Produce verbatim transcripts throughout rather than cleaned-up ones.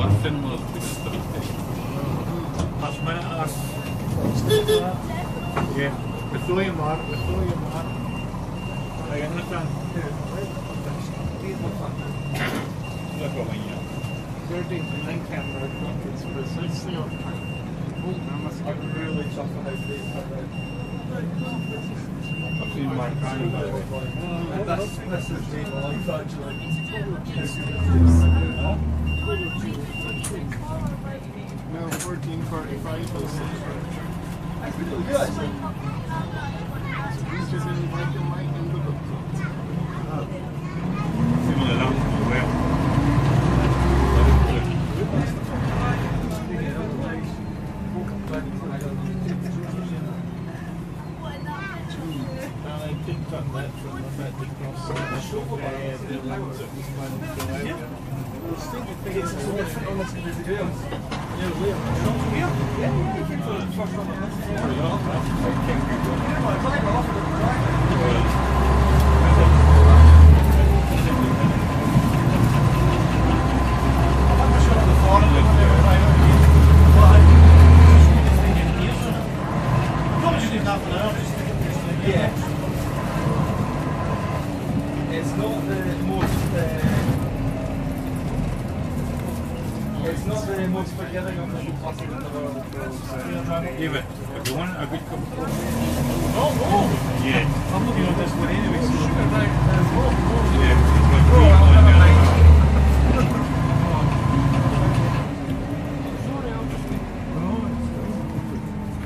worse and worse because of it. As my as yeah, it's so yamar, it's so yamar. I understand. Look over here. Thirteen nine camera. It's precisely on time. I must have really suffered like this. I've seen my kind of. That's that's a deal. I thought you. No, fourteen forty-five or six. I feel good. This is in black and white and look up. Similar down to the web. I picked up that from the fact that they crossed the I think it's almost almost a busy deal. Yeah, we are. Yeah, yeah, you can sort of trust on the list. Yeah, you are. I can't do that. Yeah, well, it's like an offer of time. I'm not sure on the phone. I don't need it. Well, I just think it's here, so. Probably just need half an hour. Just think it's like, yeah. It's not the most, uh, it's not the most forgetting of the classic in the world. David, if you want a good cup of coffee. No, no! Yeah. I'm looking at this one anyway, so sugar night as well. Yeah, it's like bro, I'm having a night. Sorry, I'm just thinking.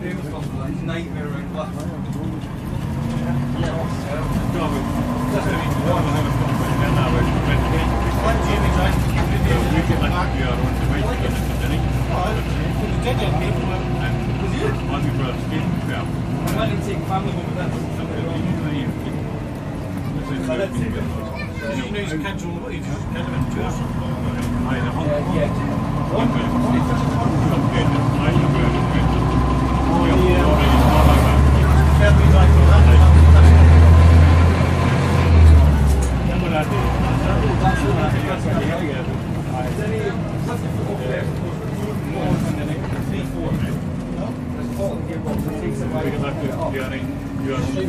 It was like a nightmare right last night. Yeah, I was terrible. No, but that's what I mean. I don't have a cup of coffee. I don't have a cup of coffee. What Jamie's actually keeping it down. We can back you out on the way to the beginning. Oh, you did it, people. Was you? One of your brothers came to help. I didn't take family home with us. I didn't take it. You know he's a kid all the way, he's just kind of in tours. I had a hunt. Yeah, yeah. One way. One way. I'm good. I'm good. I'm good. Oh, yeah. Tell me like that. That's what I did. That's the last question I have. Is there any something over there more than the next three, four minutes? No? There's all the gearbox that takes a while to get it off. You are in your state. So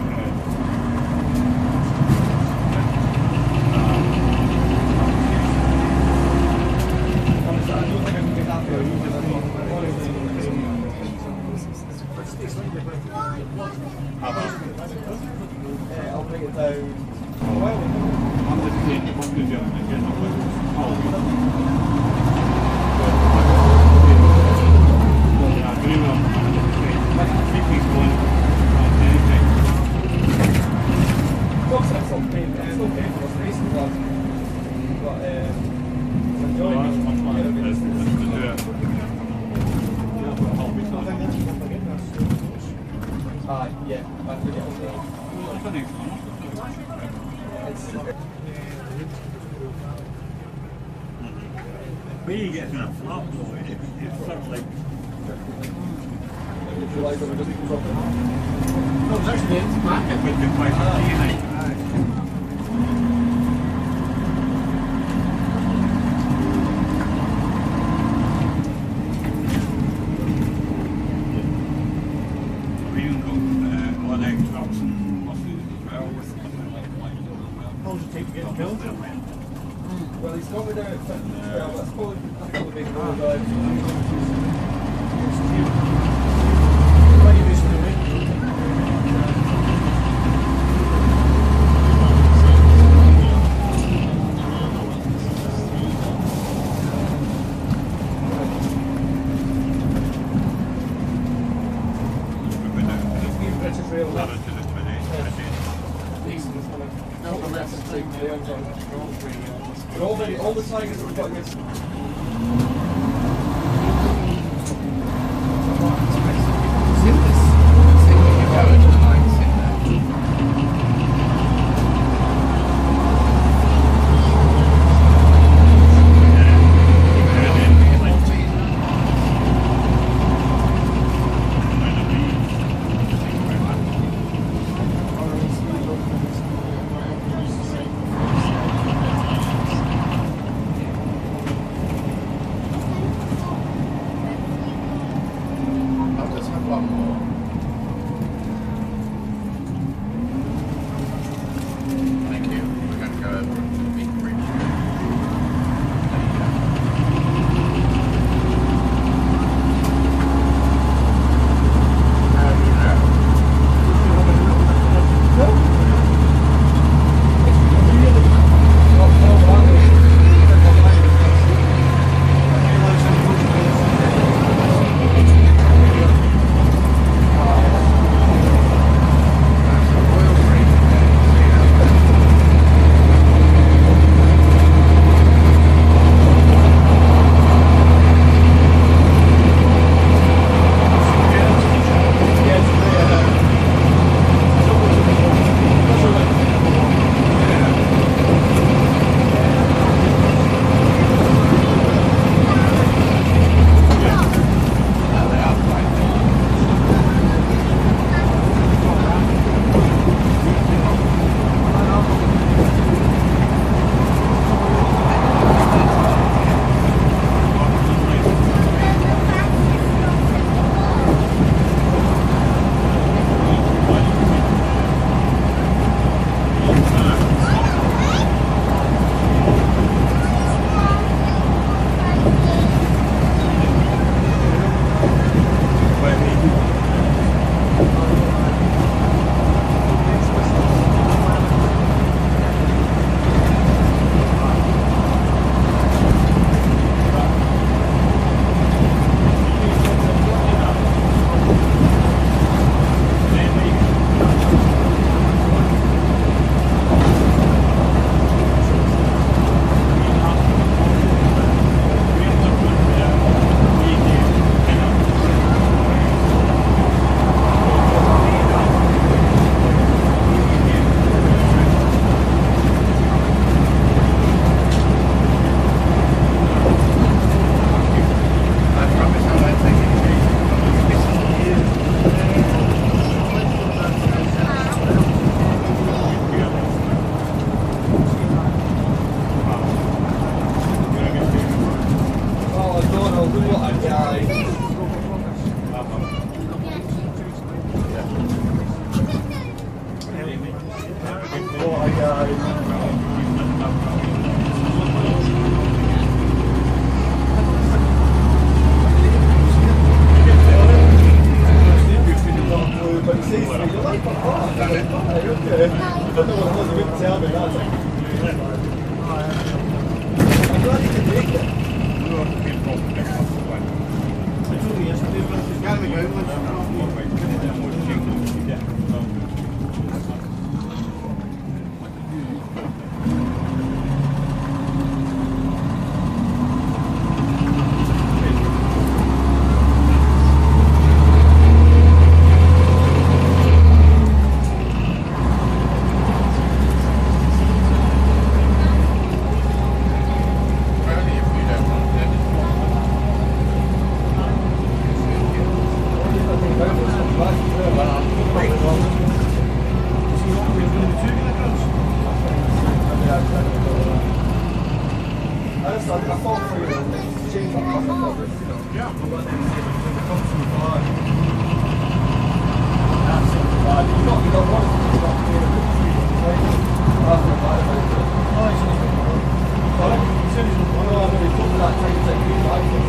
I'll bring it down. I'm just saying, I'm going to do it again. I agree with him. Keep things going. Dogs are still painful. It's still painful. It's nice and fast. But it's enjoying it. It's to do it. Ah, yeah, I forget all that. When you get in a flop though, it, it's sort of like... Did you like that it doesn't drop it? No, it's actually in the market. But it's quite hard. I I